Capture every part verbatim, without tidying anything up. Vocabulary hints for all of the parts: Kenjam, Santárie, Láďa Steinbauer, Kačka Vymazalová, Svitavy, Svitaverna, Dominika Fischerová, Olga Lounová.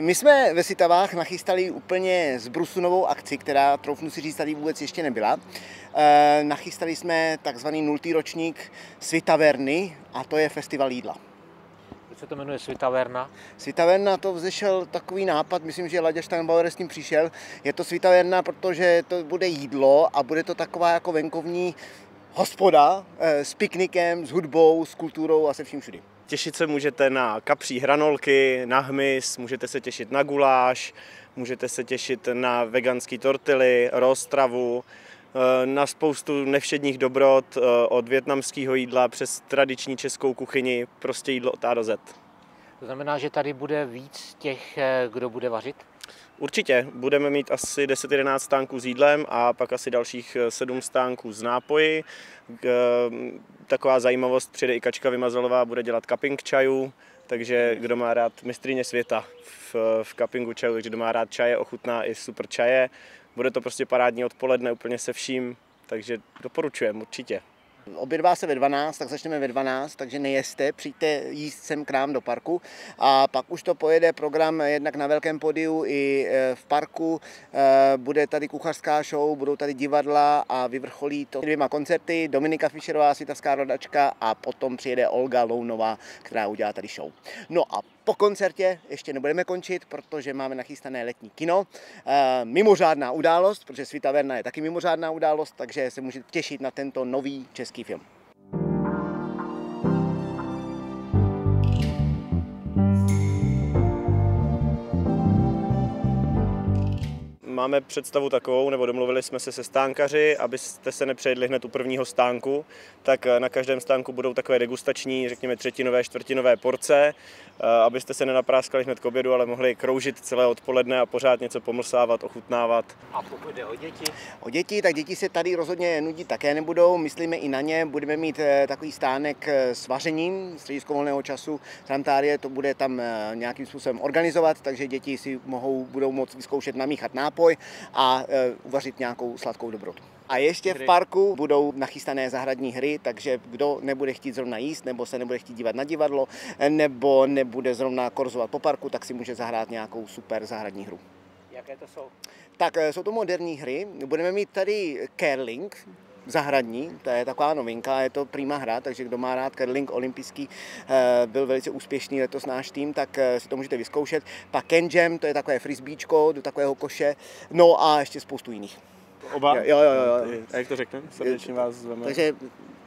My jsme ve Svitavách nachystali úplně zbrusu novou akci, která, troufnu si říct, tady vůbec ještě nebyla. E, nachystali jsme takzvaný nultý ročník Svitaverny a to je festival jídla. Co to jmenuje Svitaverna? Svitaverna, to vzešel takový nápad, myslím, že Láďa Steinbauer s tím přišel. Je to Svitaverna, protože to bude jídlo a bude to taková jako venkovní hospoda e, s piknikem, s hudbou, s kulturou a se vším všudy. Těšit se můžete na kapří hranolky, na hmyz, můžete se těšit na guláš, můžete se těšit na veganské tortily, roztravu, na spoustu nevšedních dobrot od vietnamského jídla přes tradiční českou kuchyni, prostě jídlo od A do Z. To znamená, že tady bude víc těch, kdo bude vařit? Určitě. Budeme mít asi deset jedenáct stánků s jídlem a pak asi dalších sedm stánků s nápoji. Taková zajímavost, přijde i Kačka Vymazalová, bude dělat cupping čajů, takže kdo má rád mistryně světa v, v cuppingu čajů, takže kdo má rád čaje, ochutná i super čaje. Bude to prostě parádní odpoledne úplně se vším, takže doporučujem určitě. Obědvá se ve dvanáct, tak začneme ve dvanáct, takže nejeste, přijďte jíst sem k nám do parku a pak už to pojede program jednak na velkém pódiu i v parku, bude tady kuchařská show, budou tady divadla a vyvrcholí to dvěma koncerty, Dominika Fischerová, svitavská rodačka a potom přijede Olga Lounová, která udělá tady show. No a po koncertě ještě nebudeme končit, protože máme nachystané letní kino. E, mimořádná událost, protože Svitaverna je taky mimořádná událost, takže se můžete těšit na tento nový český film. Máme představu takovou, nebo domluvili jsme se se stánkaři, abyste se nepřejedli hned u prvního stánku, tak na každém stánku budou takové degustační, řekněme třetinové, čtvrtinové porce, abyste se nenapráskali hned k obědu, ale mohli kroužit celé odpoledne a pořád něco pomlsávat, ochutnávat. A pokud jde o děti? O děti, tak děti se tady rozhodně nudit také nebudou, myslíme i na ně, budeme mít takový stánek s vařením, středisko volného času, Santárie, to bude tam nějakým způsobem organizovat, takže děti si mohou, budou moct vyzkoušet namíchat nápoj a e, uvařit nějakou sladkou dobrotu. A ještě v parku budou nachystané zahradní hry, takže kdo nebude chtít zrovna jíst, nebo se nebude chtít dívat na divadlo, nebo nebude zrovna korzovat po parku, tak si může zahrát nějakou super zahradní hru. Jaké to jsou? Tak e, jsou to moderní hry. Budeme mít tady curling, zahradní, to je taková novinka, je to prima hra, takže kdo má rád curling olympijský, byl velice úspěšný letos náš tým, tak si to můžete vyzkoušet. Pak Kenjam, to je takové frisbíčko do takového koše, no a ještě spoustu jiných. Oba? Jo, jo, jo. A jak to řekneme? Srdečně vás zveme. Takže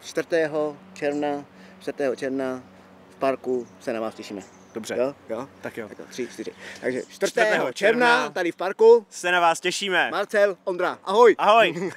čtvrtého června v parku se na vás těšíme. Dobře, jo? Jo? Tak jo. Tak jo, tři, čtyři. Takže čtvrtého června tady v parku se na vás těšíme. Marcel, Ondra, ahoj! Ahoj!